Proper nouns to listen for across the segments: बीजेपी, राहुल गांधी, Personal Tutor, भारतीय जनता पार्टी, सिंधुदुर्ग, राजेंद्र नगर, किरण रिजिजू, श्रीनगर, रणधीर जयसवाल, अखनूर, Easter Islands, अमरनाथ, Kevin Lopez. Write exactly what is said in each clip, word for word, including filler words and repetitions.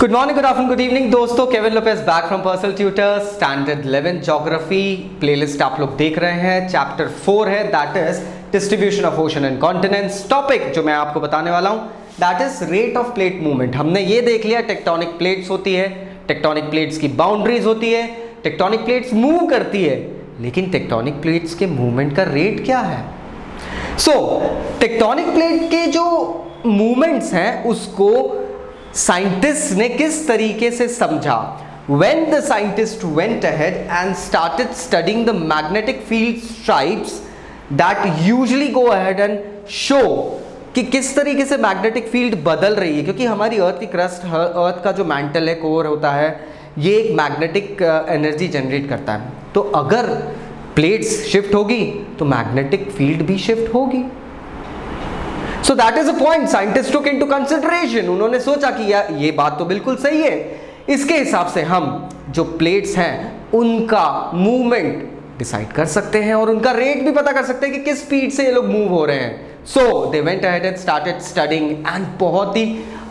Good morning, good afternoon, good evening दोस्तों, Kevin Lopez back from personal tutor. Standard eleven geography playlist आप लोग देख रहे हैं, चैप्टर फोर है, that is distribution of ocean and continents. Topic जो मैं आपको बताने वाला हूँ that is rate of plate movement. हमने ये देख लिया टेक्टोनिक प्लेट्स होती है, टेक्टोनिक प्लेट्स की बाउंड्रीज होती है, टेक्टोनिक प्लेट्स मूव करती है, लेकिन टेक्टोनिक प्लेट्स के मूवमेंट का रेट क्या है। सो टेक्टोनिक प्लेट के जो मूवमेंट्स हैं उसको साइंटिस्ट ने किस तरीके से समझा। When the scientist went ahead and started studying the magnetic field stripes that usually go ahead and show कि किस तरीके से मैग्नेटिक फील्ड बदल रही है, क्योंकि हमारी अर्थ की क्रस्ट, अर्थ का जो मैंटल है, कोर होता है, ये एक मैग्नेटिक एनर्जी जनरेट करता है। तो अगर प्लेट्स शिफ्ट होगी तो मैग्नेटिक फील्ड भी शिफ्ट होगी। So that is a point scientist took into consideration. उन्होंने सोचा कि यार ये बात तो बिल्कुल सही है, इसके हिसाब से हम जो प्लेट्स हैं उनका मूवमेंट डिसाइड कर सकते हैं और उनका रेट भी पता कर सकते हैं कि किस स्पीड से ये लोग मूव हो रहे हैं। So they went ahead and started studying and बहुत ही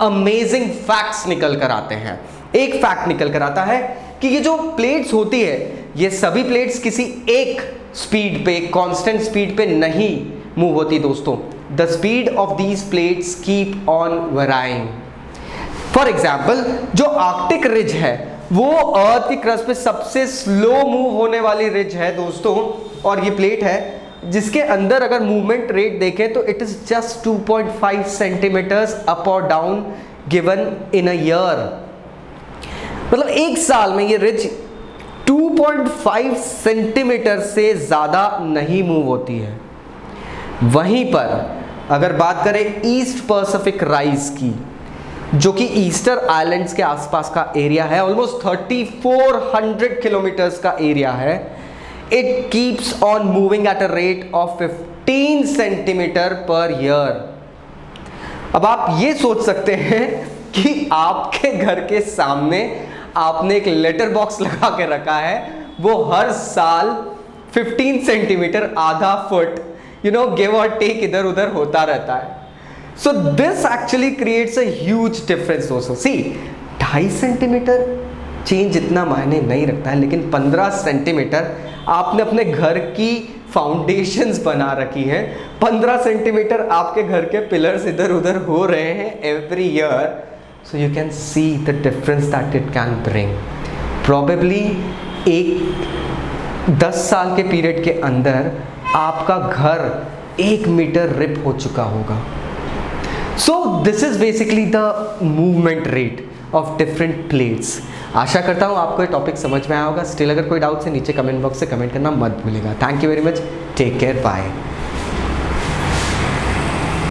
अमेजिंग फैक्ट्स निकल कर आते हैं। एक फैक्ट निकल कर आता है कि ये जो प्लेट्स होती है, ये सभी प्लेट्स किसी एक स्पीड पे, कांस्टेंट स्पीड पे नहीं मूव होती दोस्तों। The speed of these plates keep on varying. For example जो आर्कटिक रिज है वो अर्थ की क्रस्ट पे सबसे स्लो मूव होने वाली रिज है दोस्तों, और ये प्लेट है जिसके अंदर अगर मूवमेंट रेट देखें तो it is just two point five centimetres up और down given in a year. मतलब एक साल में ये ridge two point five centimetre से ज्यादा नहीं मूव होती है। वहीं पर अगर बात करें ईस्ट पैसिफिक राइज की, जो कि ईस्टर आइलैंड्स के आसपास का एरिया है, almost thirty four hundred kilometres का एरिया है, it keeps on moving at a rate of fifteen centimetre per year. अब आप ये सोच सकते हैं कि आपके घर के सामने आपने एक लेटर बॉक्स लगा के रखा है, वो हर साल फिफ्टीन सेंटीमीटर, आधा फुट, यू नो, गिव और टेक, इधर उधर होता रहता है। So this actually creates a huge difference also. See, ढाई सेंटीमीटर चेंज इतना मायने नहीं रखता है, लेकिन पंद्रह सेंटीमीटर आपने अपने घर की फाउंडेशंस बना रखी है, पंद्रह सेंटीमीटर आपके घर के पिलर्स इधर उधर हो रहे हैं every year. So you can see the difference that it can bring. Probably एक दस साल के पीरियड के अंदर आपका घर एक मीटर रिप हो चुका होगा। So this is basically the movement rate of different plates. आशा करता हूँ आपको ये टॉपिक समझ में आया होगा। स्टिल अगर कोई डाउट है नीचे कमेंट बॉक्स से कमेंट करना मत भूलिएगा। Thank you very much, take care, bye.